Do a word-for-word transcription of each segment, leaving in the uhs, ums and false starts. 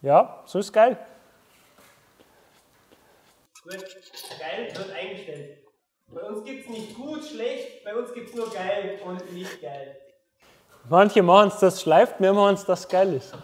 Ja, so ist geil. Gut, geil wird eingestellt. Bei uns gibt es nicht gut, schlecht, bei uns gibt es nur geil und nicht geil. Manche machen es, das schleift, wir machen es, das geil ist.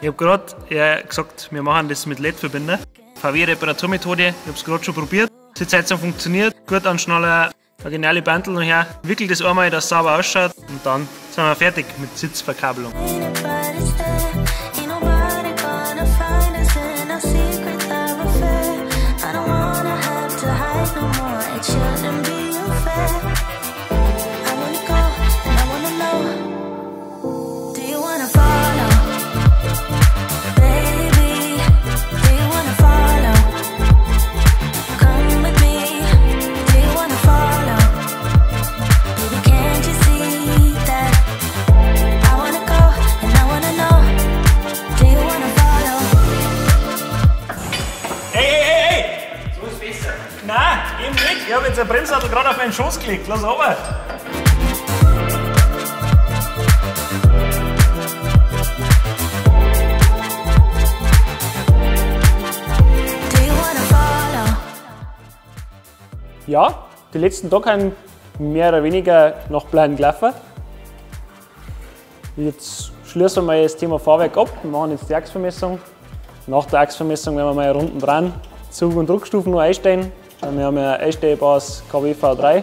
Ich habe gerade äh, gesagt, wir machen das mit L E D-Verbinder. V W-Reparaturmethode, ich habe es gerade schon probiert. Die Sitzheizung funktioniert, gut anschnallen, eine geniale Bandel noch her. Wickelt das einmal, dass es sauber ausschaut und dann sind wir fertig mit Sitzverkabelung. Ich habe jetzt ein Bremsrad gerade auf meinen Schoß gelegt. Lass runter! Ja, die letzten Tage haben mehr oder weniger nach Plan gelaufen. Jetzt schließen wir mal das Thema Fahrwerk ab. Wir machen jetzt die Achsvermessung. Nach der Achsvermessung werden wir mal unten dran Zug- und Druckstufen noch einstellen. Wir haben ja ein einstellbares K W V drei.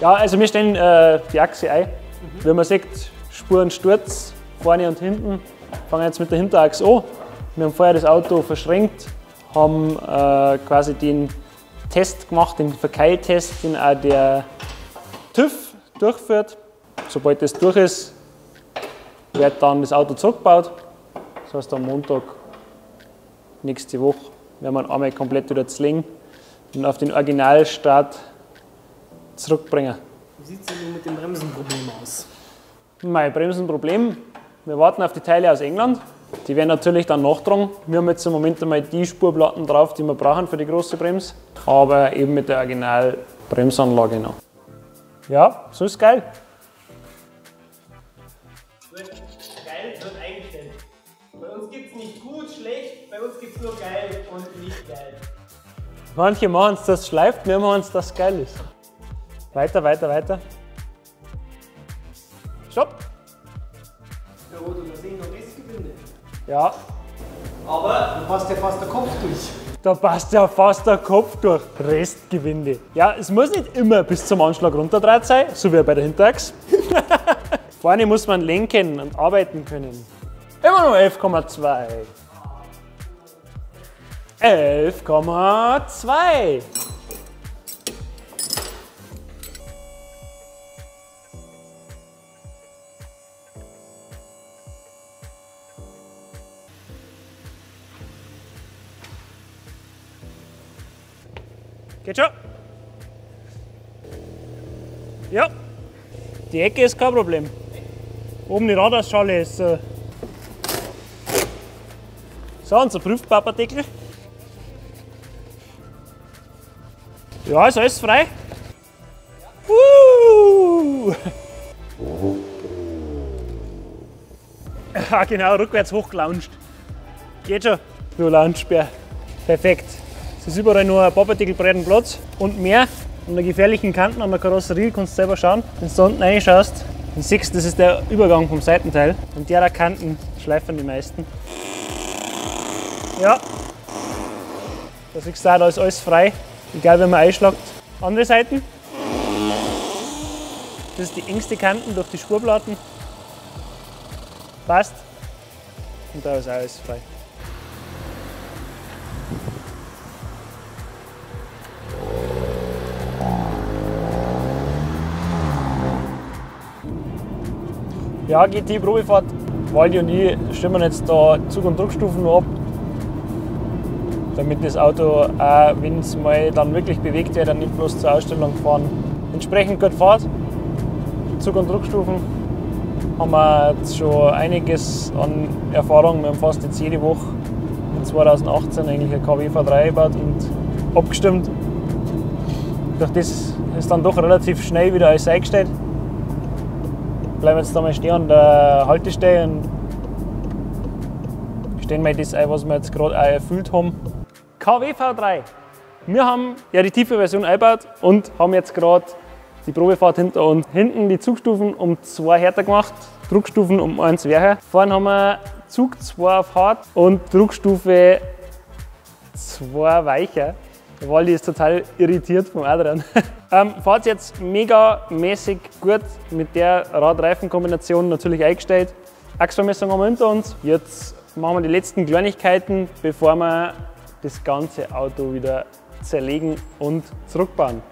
Ja, also wir stellen äh, die Achse ein. Mhm. Wie man sieht, Spurensturz, vorne und hinten. Wir fangen jetzt mit der Hinterachse an. Wir haben vorher das Auto verschränkt, haben äh, quasi den Test gemacht, den Verkeiltest, den auch der TÜV durchführt. Sobald das durch ist, wird dann das Auto zurückgebaut. Das heißt am Montag nächste Woche. Wir haben ihn einmal komplett wieder zlingen und auf den Originalstart zurückbringen. Wie sieht es denn mit dem Bremsenproblem aus? Mein Bremsenproblem, wir warten auf die Teile aus England. Die werden natürlich dann nachgetragen. Wir haben jetzt im Moment einmal die Spurplatten drauf, die wir brauchen für die große Bremse. Aber eben mit der Originalbremsanlage noch. Ja, so ist geil. Geil wird eingestellt. Bei uns gibt es nicht gut, schlecht, bei uns gibt es nur geil und nicht geil. Manche machen es, das schleift, wir machen es, das geil ist. Weiter, weiter, weiter. Stopp! Ja, oder wir sehen noch Restgebinde. Ja. Aber da passt ja fast der Kopf durch. Da passt ja fast der Kopf durch. Restgewinde. Ja, es muss nicht immer bis zum Anschlag runterdreht sein, so wie bei der Hinterachse. Vorne muss man lenken und arbeiten können. Immer nur elf Komma zwei. elf Komma zwei. Geht schon. Ja, die Ecke ist kein Problem. Oben die Radarschale ist... Äh So, unser Prüfpapperdeckel. Ja, ist alles frei. Ja. Uh. Ja, genau, rückwärts hochgelauncht. Geht schon, du Launchbär. Perfekt. Es ist überall nur ein Papperdeckelbreiten Platz und mehr. An der gefährlichen Kanten an der Karosserie kannst du selber schauen. Wenn du da unten reinschaust, dann siehst du, das ist der Übergang vom Seitenteil. Und derer Kanten schleifen die meisten. Ja, da siehst du auch, da ist alles frei, egal wenn man einschlägt. Andere Seiten, das ist die engste Kanten durch die Spurplatten. Passt. Und da ist alles frei. Ja, G T-Probefahrt. Waldi und ich stimmen jetzt da Zug- und Druckstufen ab, damit das Auto, wenn es mal dann wirklich bewegt wird, dann nicht bloß zur Ausstellung fahren. Entsprechend gut fährt. Zug- und Druckstufen haben wir jetzt schon einiges an Erfahrung. Wir haben fast jetzt jede Woche in zweitausendachtzehn eigentlich ein K W V drei gebaut und abgestimmt. Durch das ist dann doch relativ schnell wieder alles eingestellt. Bleiben jetzt da mal stehen an der Haltestelle und stellen mal das ein, was wir jetzt gerade erfüllt haben. K W V drei. Wir haben ja die tiefe Version eingebaut und haben jetzt gerade die Probefahrt hinter uns. Hinten die Zugstufen um zwei härter gemacht, Druckstufen um eins schwerer. Vorne haben wir Zug zwei auf hart und Druckstufe zwei weicher. Waldi ist total irritiert vom Adrian. ähm, Fahrt jetzt mega mäßig gut mit der Radreifenkombination natürlich eingestellt. Achsvermessung haben wir hinter uns. Jetzt machen wir die letzten Kleinigkeiten, bevor wir das ganze Auto wieder zerlegen und zurückbauen.